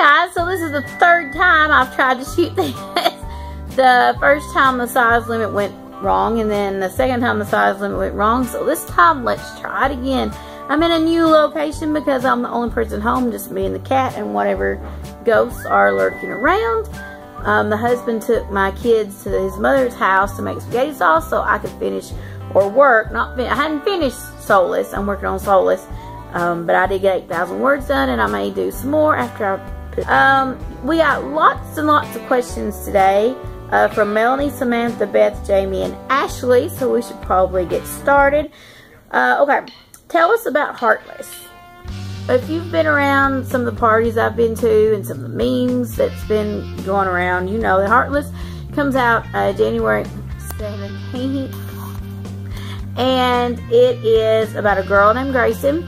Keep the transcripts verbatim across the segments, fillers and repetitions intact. guys, so this is the third time I've tried to shoot this. The first time the size limit went wrong, and then the second time the size limit went wrong, so this time let's try it again. I'm in a new location because I'm the only person home, just me and the cat and whatever ghosts are lurking around. Um, the husband took my kids to his mother's house to make spaghetti sauce so I could finish or work. Not fin I hadn't finished Soulless. I'm working on Soulless. Um, but I did get eight thousand words done, and I may do some more after I put um, we got lots and lots of questions today uh, from Melanie, Samantha, Beth, Jamie, and Ashley. So we should probably get started. Uh, okay, tell us about Heartless. If you've been around some of the parties I've been to and some of the memes that's been going around, you know that Heartless comes out uh, January seventeenth. And it is about a girl named Grayson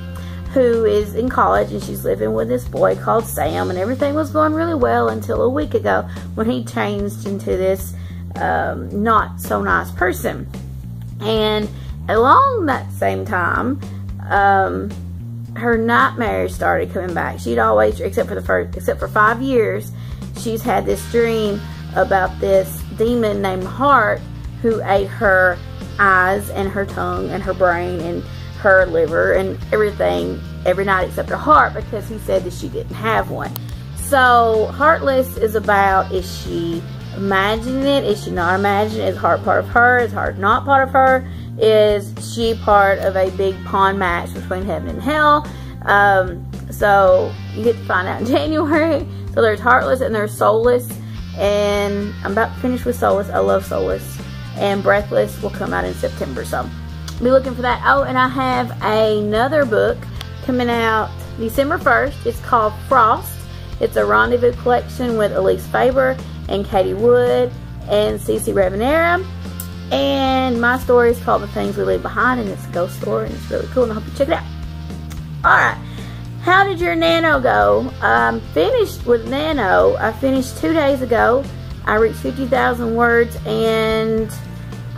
who is in college, and she's living with this boy called Sam, and everything was going really well until a week ago when he changed into this um, not so nice person. And along that same time, um, her nightmares started coming back. She'd always, except for the first, except for five years, she's had this dream about this demon named Heart who ate her eyes and her tongue and her brain and her liver and everything every night except her heart, because he said that she didn't have one. So Heartless is about, is she imagining it? Is she not imagining it? Is heart part of her? Is heart not part of her? Is she part of a big pawn match between heaven and hell? Um, so you get to find out in January. So there's Heartless and there's Soulless, and I'm about to finish with Soulless. I love Soulless. And Breathless will come out in September, so be looking for that. Oh, and I have another book coming out December first. It's called Frost. It's a rendezvous collection with Elise Faber and Katie Wood and Cece Ravenera. And my story is called The Things We Leave Behind, and it's a ghost story, and it's really cool, and I hope you check it out. Alright, how did your Nano go? I'm finished with Nano. I finished two days ago. I reached fifty thousand words, and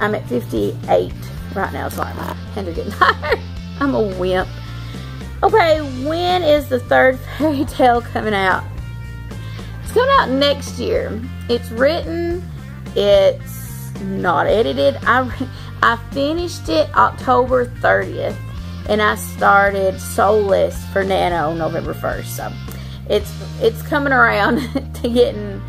I'm at fifty-eight right now. Sorry, my hands are getting tired. I'm a wimp. Okay, when is the third fairy tale coming out? It's coming out next year. It's written. It's not edited. I, I finished it October thirtieth, and I started Soulless for Nano November first. So it's, it's coming around to getting...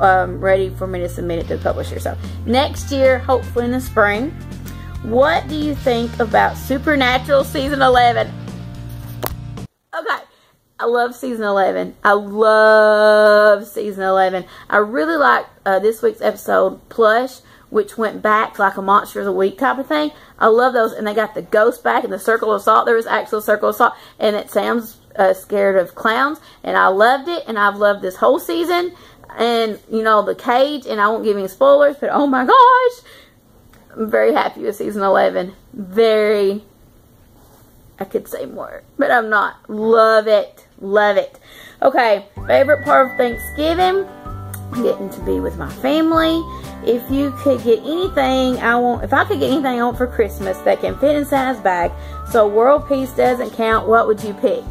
Um, ready for me to submit it to the publisher. So next year, hopefully in the spring. What do you think about Supernatural season eleven? Okay, I love season eleven. I love season eleven. I really like uh, this week's episode, Plush, which went back like a monster of the week type of thing. I love those, and they got the ghost back and the Circle of Salt. There was actual Circle of Salt, and it sounds uh, scared of clowns, and I loved it, and I've loved this whole season. And, you know, the cage, and I won't give any spoilers, but oh my gosh, I'm very happy with season eleven. Very, I could say more, but I'm not. Love it. Love it. Okay, favorite part of Thanksgiving? Getting to be with my family. If you could get anything I want, if I could get anything I want for Christmas that can fit in Santa's bag, so world peace doesn't count, what would you pick?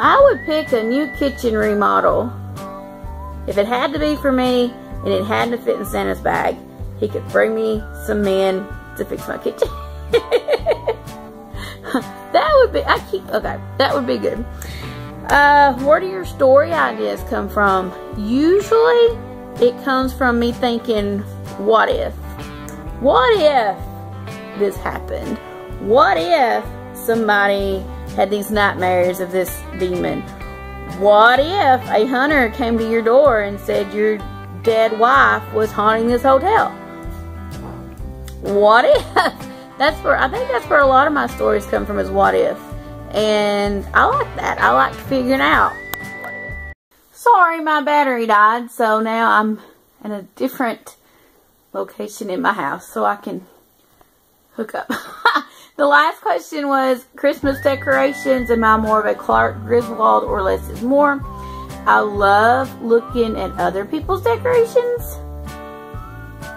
I would pick a new kitchen remodel. If it had to be for me and it had to fit in Santa's bag, he could bring me some men to fix my kitchen. That would be, I keep, okay, that would be good. Uh, where do your story ideas come from? Usually it comes from me thinking, what if? What if this happened? What if somebody had these nightmares of this demon? What if a hunter came to your door and said your dead wife was haunting this hotel? What if? That's where, I think that's where a lot of my stories come from, is what if. And I like that. I like figuring out. Sorry, my battery died, so now I'm in a different location in my house so I can hook up. The last question was Christmas decorations. Am I more of a Clark Griswold or less is more? I love looking at other people's decorations.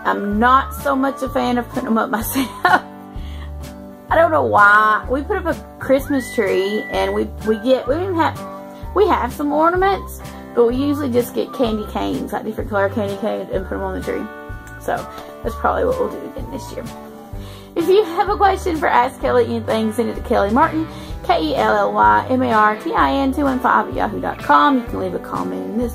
I'm not so much a fan of putting them up myself. I don't know why. We put up a Christmas tree, and we we get we didn't have We have some ornaments, but we usually just get candy canes, like different color candy canes, and put them on the tree. So that's probably what we'll do again this year. If you have a question for Ask Kelly Anything, send it to Kelly Martin, K E L L Y M A R T I N two one five at yahoo dot com. You can leave a comment in this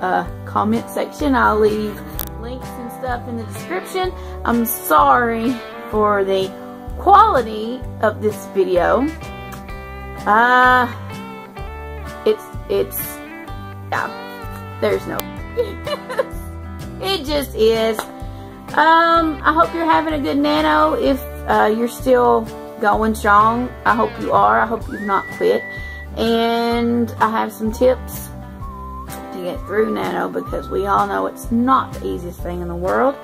uh, comment section. I'll leave links and stuff in the description. I'm sorry for the quality of this video. Uh, it's, it's, yeah, there's no, it just is. Um, I hope you're having a good nano. If uh, you're still going strong, I hope you are. I hope you've not quit. And I have some tips to get through nano, because we all know it's not the easiest thing in the world.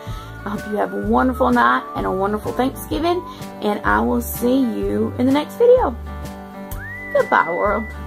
I hope you have a wonderful night and a wonderful Thanksgiving, and I will see you in the next video. Goodbye, world.